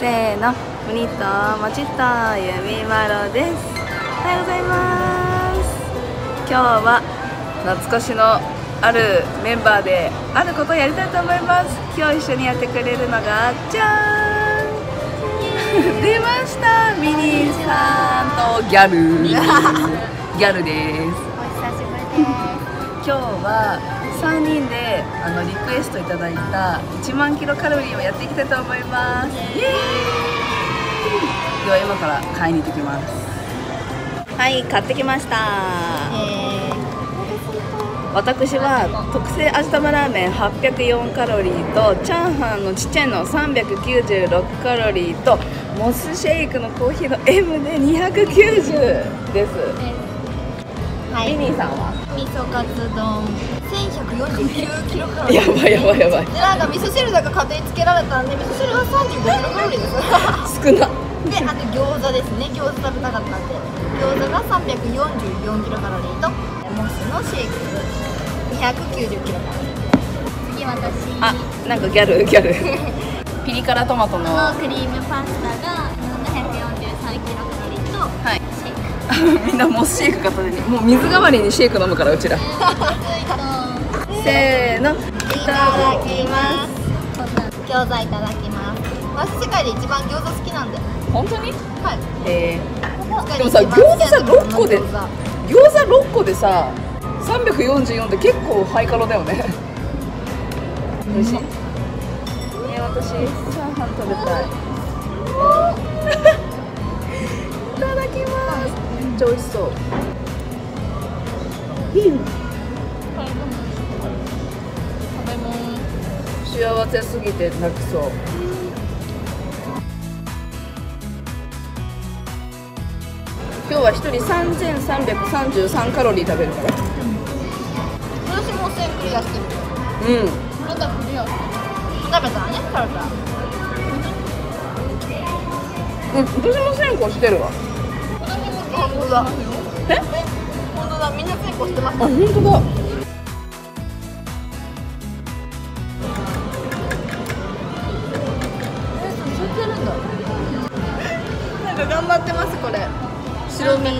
せーの、むにっともちっとゆみまろです。おはようございます。今日は懐かしのあるメンバーであることをやりたいと思います。今日一緒にやってくれるのがじゃーん出ました、ミニーさんとギャルギャルです。お久しぶりです。今日は3人でリクエストいただいた1万キロカロリーをやっていきたいと思います。イエーイ。では今から買いに行ってきます。はい、買ってきました。私は特製味玉ラーメン804カロリーとチャーハンのちっちゃいの396カロリーとモスシェイクのコーヒーの M で290です。はい、ミニーさんは味噌カツ丼1149キロカロリー。やばいやばいやばい。でなんか味噌汁だけ勝手につけられたんで味噌汁が35キロカロリーです少な。であと餃子ですね、餃子食べたかったんで餃子が344キロカロリーとモスのシェイク290キロカロリー。次私、あ、なんかギャルギャルピリ辛トマトのクリームパスタが743キロカロリーと、はい、シェイクみんなもうシェイク片手に、もう水代わりにシェイク飲むからうちらせーの、いただきます。餃子いただきます。私世界で一番餃子好きなんで。本当に？はい。でもさ、餃子さ6個でさ344って結構ハイカロだよね。美味しい。私チャーハン食べたい。いただきます。めっちゃ美味しそう。幸せすぎて泣きそう。今日は一人3333カロリー食べるから。私も1000クリアしてる。うん。まだクリア。食べたね、食べた。うん、私も1000個してるわ。本当だ。え？本当だ。みんな成功してます。あ、本当だ。続いてるんだ。なんか頑張ってますこれ。白身汚い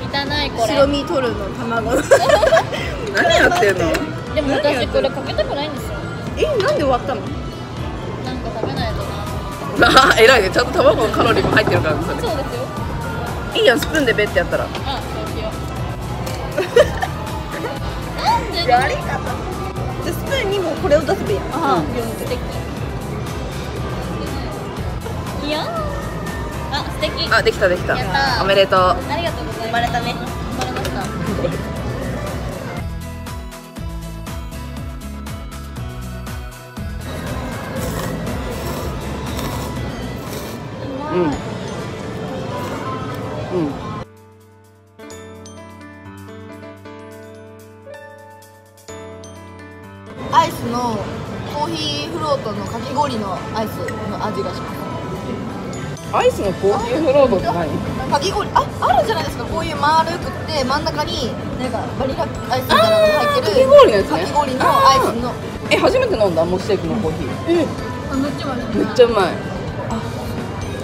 これ。白身取るの卵。何やってんの？でも私これかけたくないんですよ。え、なんで終わったの？なんか食べないとな。あ、偉いね。ちゃんと卵のカロリーも入ってるからね。そうですよ。いいやん、スプーンでベッてやったら。あ、そうしよう。なんでやり方。じゃスプーンにもこれを出せばいい。ああ、素敵。いや、あ、素敵。あ、できたできた。おめでとう。ありがとうございます。生まれたね。生まれました。うん。アイスのコーヒーフロートのかき氷のアイスの味がします。アイスのコーヒーフロートって何？かき氷、あ、あるじゃないですか。こういう丸くて真ん中になんかバニラアイスみたいなのが入ってるかき氷のやつね。かき氷のアイスの。え、初めて飲んだモスシェイクのコーヒー。え、めっちゃうまい。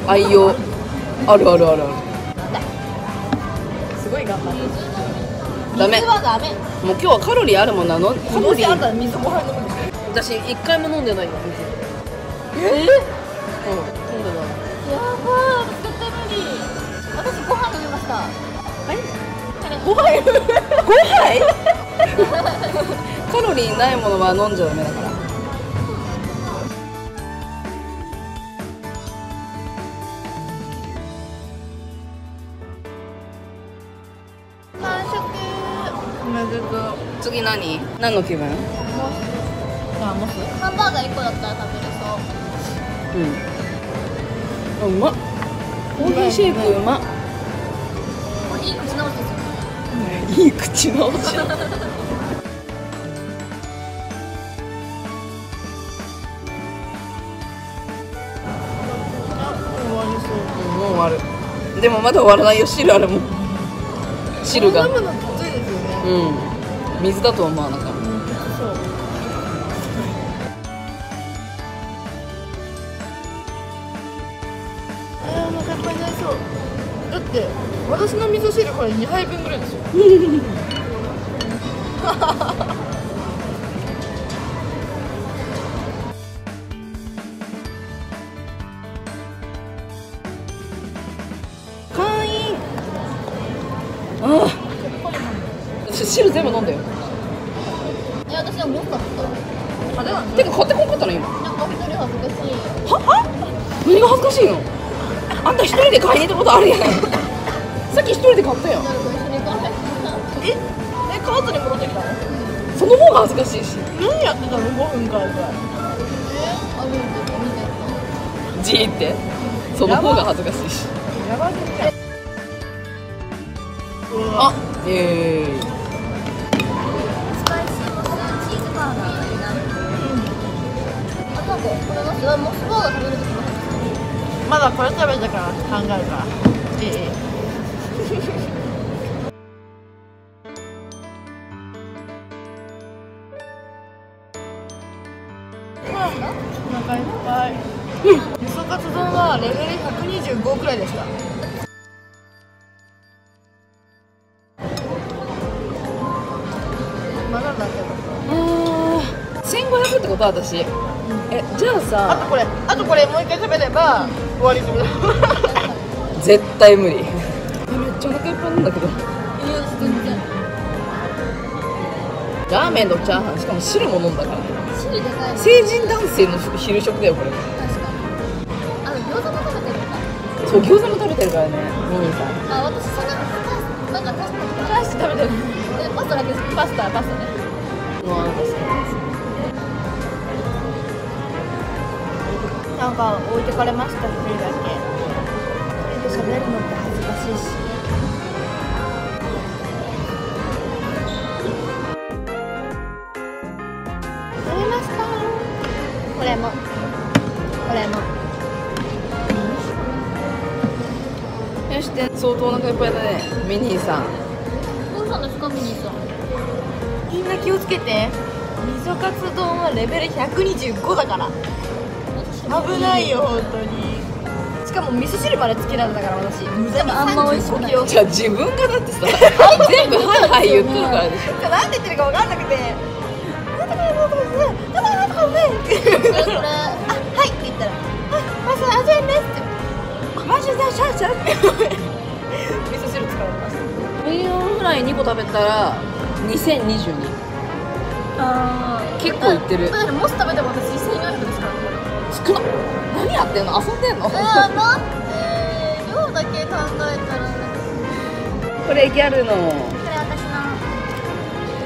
愛用あるあるあるある。すごい頑張る。ダメ。水はダメ。もう今日はカロリーあるもんなの。カロリーあったら水も入るんですよ。私一回も飲んでないよ。え？うん、飲んでない。やばー、絶対無理。私ご飯飲みました。え？ご飯？ご飯？カロリーないものは飲んじゃダメだから。次何？何の気分？モス。ハンバーガー1個だったら食べれそう。うん。うまっ。コーヒーシェイクうまっ。いい口直しですよね。いい口直し。もう終わる。でもまだ終わらないよ、汁あるもん。汁が。うん、水だと思わなかった。そう。間に合いそう。だって私の味噌汁これ2杯分ぐらいですよ。会員ああ汁全部飲んだよ。いや私はもう買った。あでもてか買ってこんかったの今。なんか一人恥ずかしい。は？何が恥ずかしいの？あんた一人で買いに行ったことあるやん。さっき一人で買ったよ。え、買わずに戻ってきたの？その方が恥ずかしいし。何やってたの5分間ぐらい。じーって。その方が恥ずかしいし。やばい。あ、ええ。スパイシーモスチーズバーガーになる。あとこれはすごいモスバーガー食べるとき。まだこれ食べたから考えるから。ええ。お腹いっぱい。味噌カツ丼はレベル125くらいでした。まだだけど。1500ってこと私。え、じゃあさ。あとこれもう一回食べれば終わりってこと。絶対無理。めっちゃお腹いっぱいなんだけど。ラーメンとチャーハンしかも汁も飲んだから。成人男性の昼食だよこれ。確かに。あの餃子も食べてるから。そう餃子も食べてるからね。ミニさん。あ私それなんか確かに食べてる。パスタだけです。パスタね。もうなんか。なんか置いてかれました一人だけ。一人で喋るのって恥ずかしいし。これもそして相当お腹いっぱいだねミニーさん。どうしたんですかミニーさん。みんな気をつけて。味噌カツ丼はレベル125だから危ないよ本当に。しかも味噌汁までつけられたから私無駄に35キロ。じゃあ自分がだってさ全部はいはい言ってるからでしょ。何て言ってるか分かんなくてこれはいって言ったら「あっマジ安全です」って「マジでシャンシャン」って味噌汁使われました。オニオンフライ2個食べたら2022。ああ結構いってる。だからもし食べても私1400ですから。少なっ。何やってんの遊んでんの。待って量だけ考えたら。これギャルのこれ私の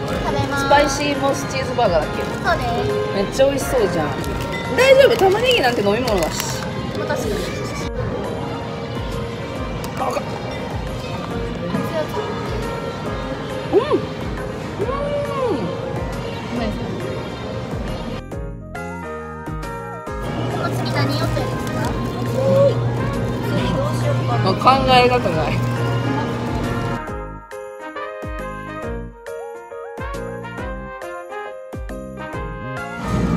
食べます。スパイシーモスチーズバーガーだっけ。そうです。めっちゃ美味しそうじゃん。大丈夫、玉ねぎなんて飲み物だし。またすぐ。この次何予定ですか。次どうしようかな。考えがくない。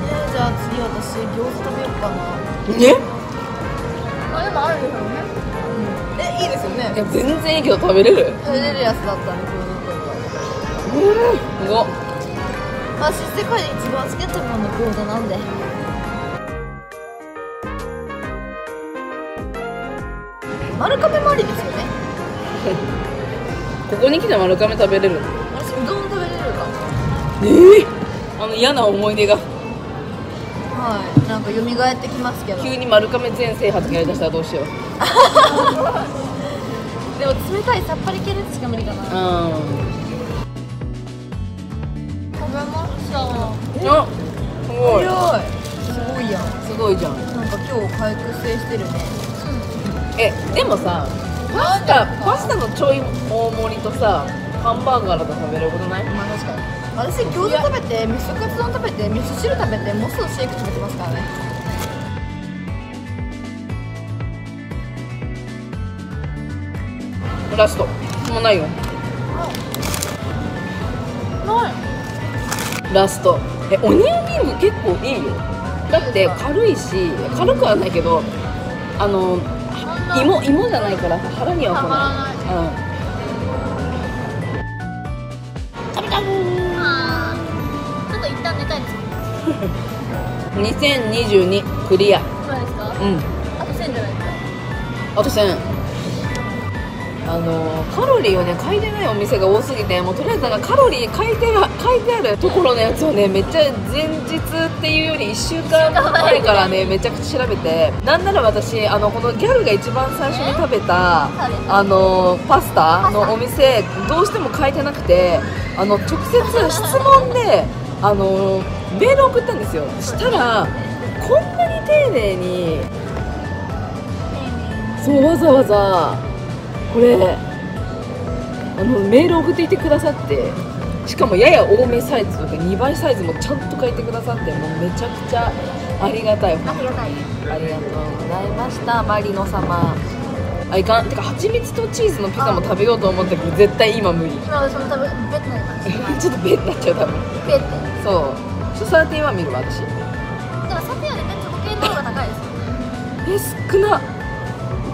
じゃあ次私餃子食べようかな。ね？あでもあるでしょうね。えいいですよね。いや全然いいけど食べれる。食べれるやつだったね餃子とか。すごっ。私世界で一番好きな食べ物の餃子なんで。丸亀もありですよね。ここに来て丸亀食べれるの？私うどん食べれるか。あの嫌な思い出が。はい、なんか蘇ってきますけど。急に丸亀全制覇とかやりだしたらどうしよう。でも冷たいさっぱり系列しか無理かな。食べました。あ、すごい。すごいやん。すごいじゃん。なんか今日回復性してるね。え、でもさ、パスタのちょい大盛りとさ、ハンバーガーだと食べることない？まあ確かに。私餃子食べて味噌カツ丼食べて味噌汁食べてモスのシェイク食べてますからね。ラストもうないよ。ないラスト。えオニオンリング結構いいよ。だって軽いし軽くはないけどあの芋じゃないから腹には来ない。ちょっと一旦寝たいです。2022クリア。そうですか。うん。あと1000じゃないですか。あと1000。カロリーをね書いてないお店が多すぎて、もうとりあえずなんかカロリー書いてあるところのやつをね、めっちゃ前日っていうより1週間前からねめちゃくちゃ調べて、なんなら私このギャルが一番最初に食べたパスタのお店どうしても書いてなくて。直接質問でメール送ったんですよ。したらこんなに丁寧にそうわざわざこれメール送っていてくださって、しかもやや多めサイズとか2倍サイズもちゃんと書いてくださって、もうめちゃくちゃありがたい。ありがとうございましたマリノ様。あいかんてか、蜂蜜とチーズのピザも食べようと思ったけど絶対今無理。今その食べベッてなりますちょっとベッてなっちゃう多分。ベッてそうちょっとサーティワン見るわ私。でもサーティワンでチョコ系の方が高いですよね。え、少な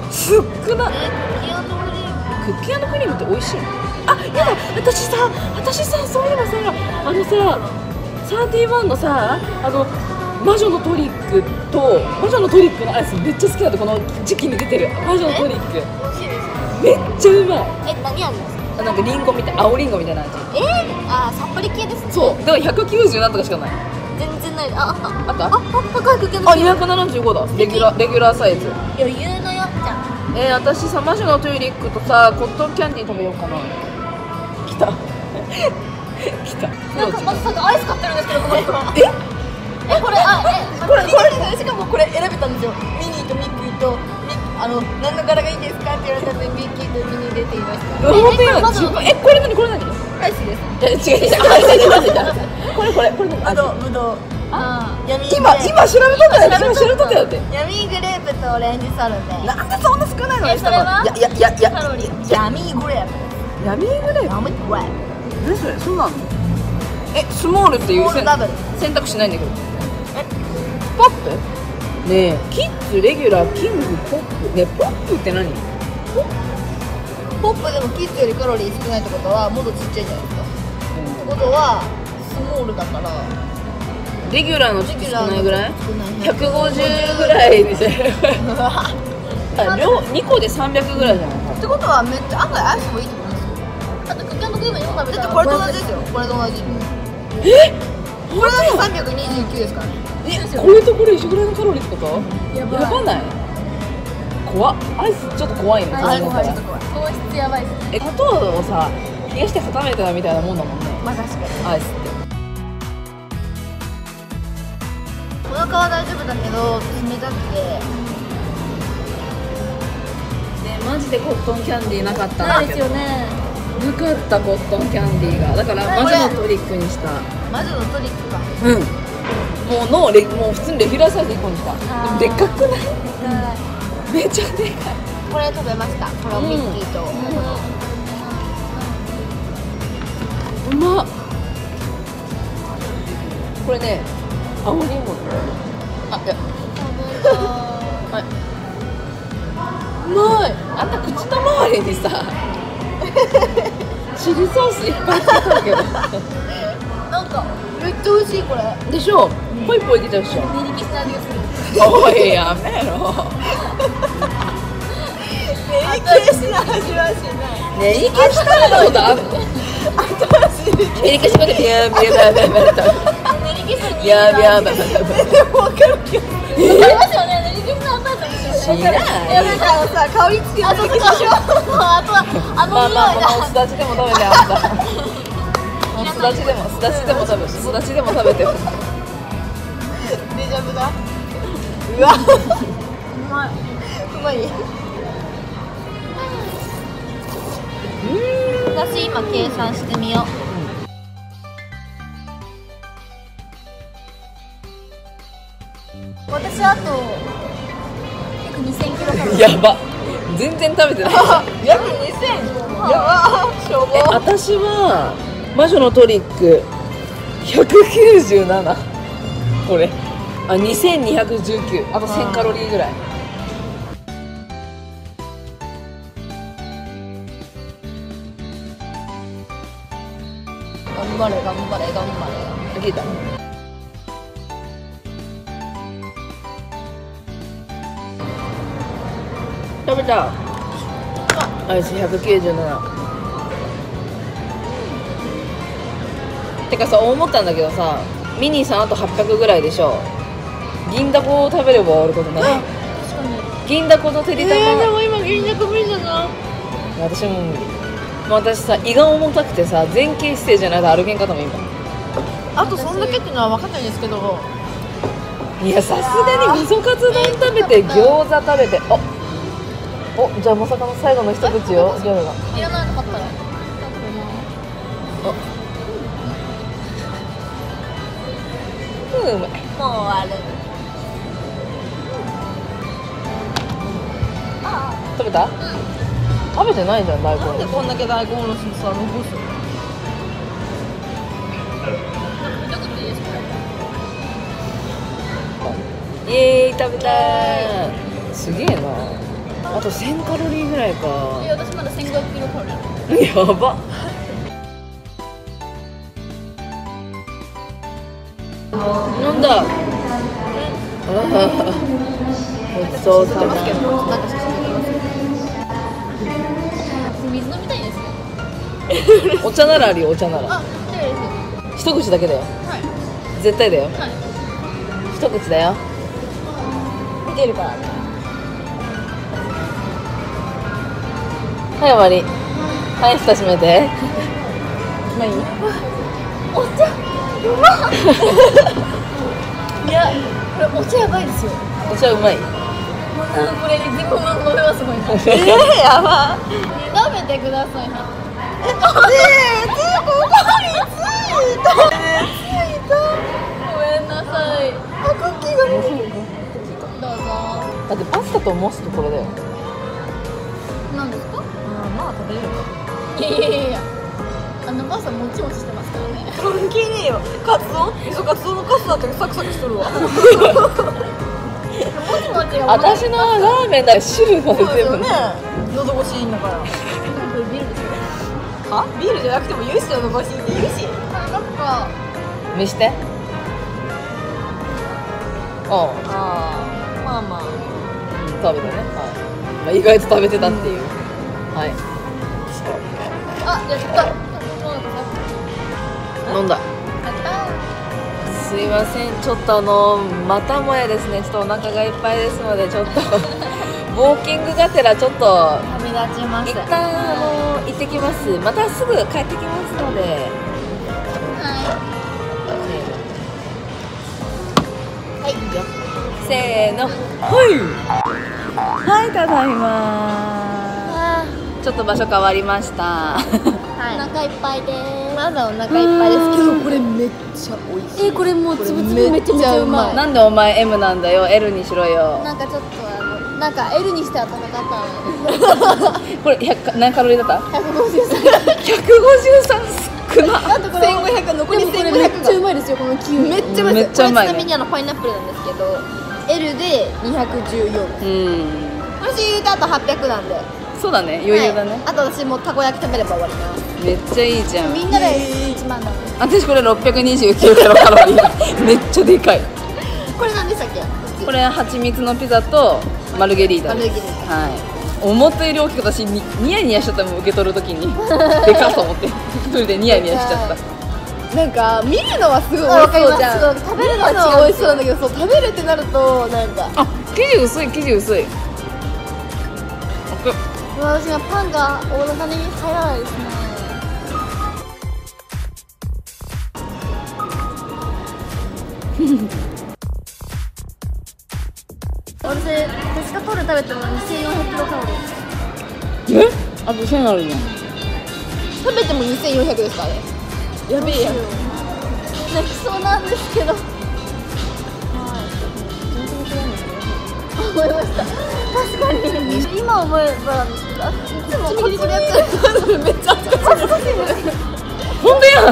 少な。クッキー&クリームって美味しいの？あ、やだ私さそういえばさサーティワンのさ魔女のトリックのアイスめっちゃ好きだったこの時期に出てる魔女のトリック。美味しいですめっちゃうまい。え、何味ですか？なんかリンゴみたい、青リンゴみたいな味。あ、さっぱり系ですね。そう、だから190なんとかしかない。全然ない。あったあった高いクッキーの。あ、275だレギュラーサイズ。余裕のやっちゃん。私さ、魔女のトリックとさ、コットンキャンディー食べようかな。来た来た。なんかまずさっきアイス買ってるんですけど、ここからこれしかもこれ選べたんですよ。ミニーとミッキーと何の柄がいいですかって言われたのでミッキーとミニー出ていました。これ何これ何？アイスです。違う違うこれぶどう。今調べとったよって。闇グレープとオレンジサルベ。なんでそんな少ないの？いや闇グレープそうなの？スモールっていう選択肢ないんだけど。ポップねえ、キッズ、レギュラー、キング、ポップねえ、ポップって何？ポップでもキッズよりカロリー少ないってことはもっとちっちゃいじゃないですか、ってことはスモールだからレギュラーのちょっと少ないぐらい？150ぐらいみたいな2個で300ぐらいじゃない？ってことはめっちゃ案外アイスもいいってことですよ。だってクッキー&クリーム4食べたらこれと同じですよ。これと同じ。えっこれだけ329ですからね。これとこれ一緒ぐらいのカロリーってこと？やばない？怖っ。アイスちょっと怖いね。アイス怖い。糖質やばいですね。砂糖をさ冷やして固めてたみたいなもんだもんね。まあ確かに。アイスって。お腹は大丈夫だけど冷たくて。ねマジでコットンキャンディーなかった。ないですよね。なかったコットンキャンディーが。だから魔女のトリックにした。魔女のトリックか。うん。もう普通にレギュラーサイズ1個にした。でかくない？めちゃでかい。これ食べました。このミッキーと。うまっ。これね、青リンゴ。あ、いや。はい。うまい。あんた口の周りにさ、チリソースいっぱいつけたけど。なんかめっちゃ美味しいこれ。でしょ。ポイポイ出ちゃうっしょ。練り消しの味がする。おいやめろ。練り消しの味はしない。練り消し食べたことあるの？新しい。練り消しまでやばい。でもわかるけど。ありますよね。練り消しのハンバーガーでしょ。知らない。やめたらさ香りつけて。あとあの匂いだ。すだちでも食べてあんた。すだちでも食べてる。デジャブだ。うわうまい。私今計算してみよう。私あと約2000キロ。やば。全然食べてない。約2000。やば。しょぼ。私は魔女のトリック197。これ。あ、2219。あと1000カロリーぐらい。張れ頑張れ頑張れ。できた。食べた。アイス197。てかさ、思ったんだけどさ、ミニーさんあと800ぐらいでしょ。銀だこを食べれば終わることない。確かに。銀だことてりたま。でも今銀だこ無理じゃない。私も無理。私さ、胃が重たくてさ、前傾姿勢じゃないと歩けんかったもん今。あとそんだけっていうのは分かんないんですけど、いやさすがにみそカツ丼食べて、餃子食べて、おじゃあまさかの最後の一口よ。餃子いらないの買ったらうまい。もう終わる。食べた？うん、食べてないじゃん、大根。なんでこんだけ大根おろしにさ、残すの？イエーイ、食べたー。すげえな。あと1000カロリーぐらいか。いや、私まだ1500キロカロリー。やば。なんだ。ごちそうさま。水飲みたいですね。お茶ならあるよ、お茶なら。一口だけだよ。絶対だよ。一口だよ。見てるから。はい、終わり。はい、蓋閉めて。まあいい。お茶。うまい。いや、これお茶やばいですよ。お茶うまい。これ自己満飲めますもん。やば。食べてください。ごめんなさい。だってパスタとモスとこれだよ。なんですか？まあ食べれるか。いや。あのパスタもちもちしてますからね。関係ねえよ。カツオ？カツオのカスだってサクサクしとるわ。私のラーメンだよ、汁が出てるね。喉越しいいんだから。ビールじゃなくても許して、喉越しいいって許し。なんか見して。ああ、まあまあ食べたね。まあ意外と食べてたっていう。はい。あ、やった。飲んだ。すいません、ちょっとまたもやですね、ちょっとお腹がいっぱいですので、ちょっとウォーキングがてらちょっと旅立ちます。一旦行ってきます。またすぐ帰ってきますので、はい、せーの、はい、はい、ただいまー。ちょっと場所変わりました。お腹いっぱいです。まだお腹いっぱいですけど、これめっちゃ美味しい。これもうつぶつぶめちゃめちゃうまい。なんでお前 M なんだよ、 L にしろよ。なんかちょっとなんか L にしては高かった。これ何カロリーだった？ 153。 153少な。あとこれ1500、残り1500が。めっちゃうまいですよ、このキウイ。めっちゃうまいです。これちなみにパイナップルなんですけど、 L で214。私言うとあと800なんで。そうだね、余裕だね。あと私もたこ焼き食べれば終わりな。めっちゃいいじゃん。みんなで1万だね。私これ629キロカロリー。めっちゃでかい。これ何でしたっけ？これ蜂蜜のピザとマルゲリータです。はい。思ったより大きく、私ニヤニヤしちゃったもん、受け取るときに。でかそう思って一人でニヤニヤしちゃった。なんか見るのはすごい美味しそうじゃん。食べるのは美味しそうなんだけど、そう食べるってなるとなんか。あ、生地薄い、生地薄い。私がパンがお腹に入らないですね。私ペスカトーレ食べても2400キロカロリー。え？あと1000あるじゃん。食べても2400ですからね。やべえやん。泣きそうなんですけど。思いました。確かに。今思えばなんですけど、いつもこっちのやつめっちゃ恥ずかしいです。本当やん。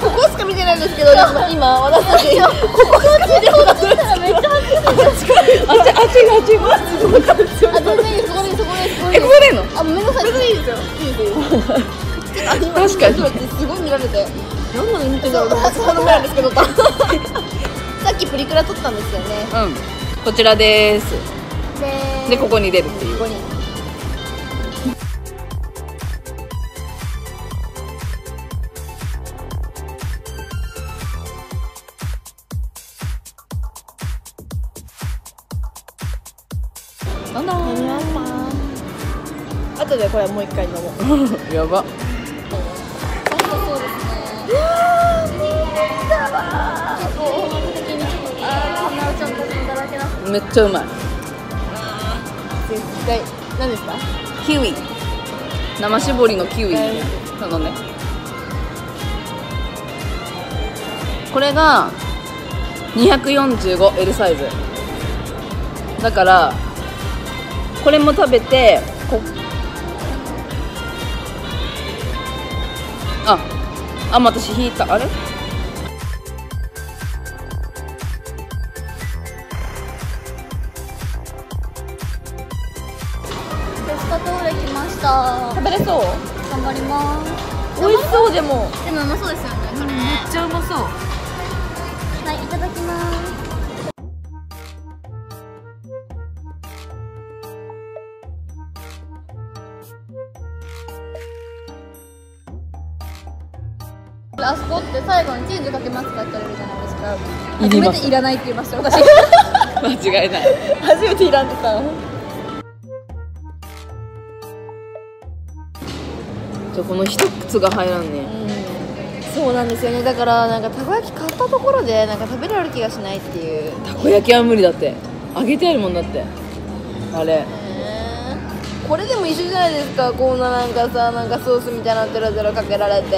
ここしか見てないんですけど、今私たちここの地上だったらめっちゃ暑い。あっちが。あ、全然いい、そこでいい。え、ここでいいの？あ、目の先。いいですよ。確かにすごい見られて、何の見てたのかそのぐらいですけどさっきプリクラ撮ったんですよね。うん、こちらです。でここに出るっていう。ここに飲みました。後でこれもう一回飲もうやば。そうですね。めっちゃうまい。絶対。何ですか？キウイ。生搾りのキウイ。そのね。これが245L サイズ。だからこれも食べて、あ、私引いた、あれ？ペスカトーレ来ました。食べれそう？頑張ります。美味しそうでも。でもうまそうですよね。これね。めっちゃうまそう。はい、いただきます。あそこって最後にチーズかけますかって言われるじゃないですか。初めていらないって言いました私間違いない初めていらんってさ。じゃこの一つが入らんね。そうなんですよね。だからなんかたこ焼き買ったところでなんか食べられる気がしないっていう。たこ焼きは無理だって、揚げてあるもんだって。あれこれでも一緒じゃないですか。こんななんかさ、なんかソースみたいなのゼロゼロかけられて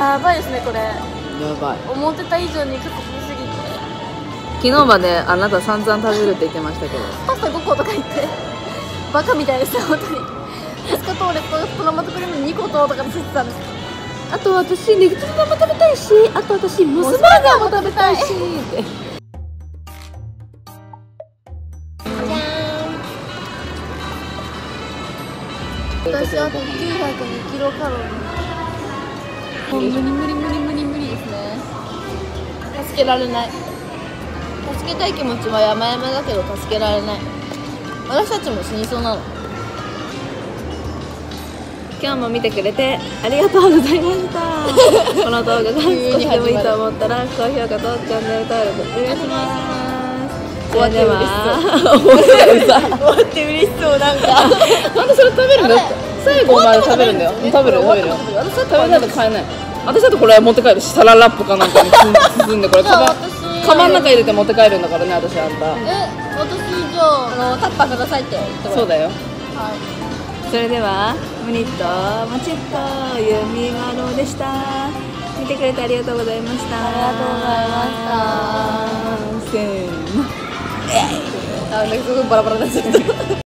やばいですね、これ。やばい。思ってた以上に結構食べ過ぎて。昨日まであなた散々食べるって言ってましたけど。パスタ5個とか言って、バカみたいですよ、本当に。ペスカトーレとトマトクリーム2個とかついてたんですけど。あと私、ネギトロも食べたいし、あと私、モスバーガーも食べたいしって。じゃーん。私、あと902キロカロリー。もう無理ですね。助けられない。助けたい気持ちは山々だけど助けられない。私たちも死にそうなの。今日も見てくれてありがとうございましたこの動画が少しでもいいと思ったら高評価とチャンネル登録お願いします。終わって嬉しそう終わって嬉しそう。なんかなんでそれ食べるんだって最後まで食べるんだよ。食べるよ。食べないと買えない。私だとこれ持って帰るし、サランラップかなんかに包んでこれカバンの中入れて持って帰るんだからね、私あんた。私じゃあタッパーくださいって言って。そうだよ。それではムニットモチッとユミマロでした。見てくれてありがとうございました。ありがとうございました。せーの。なんかすごいバラバラになっちゃった。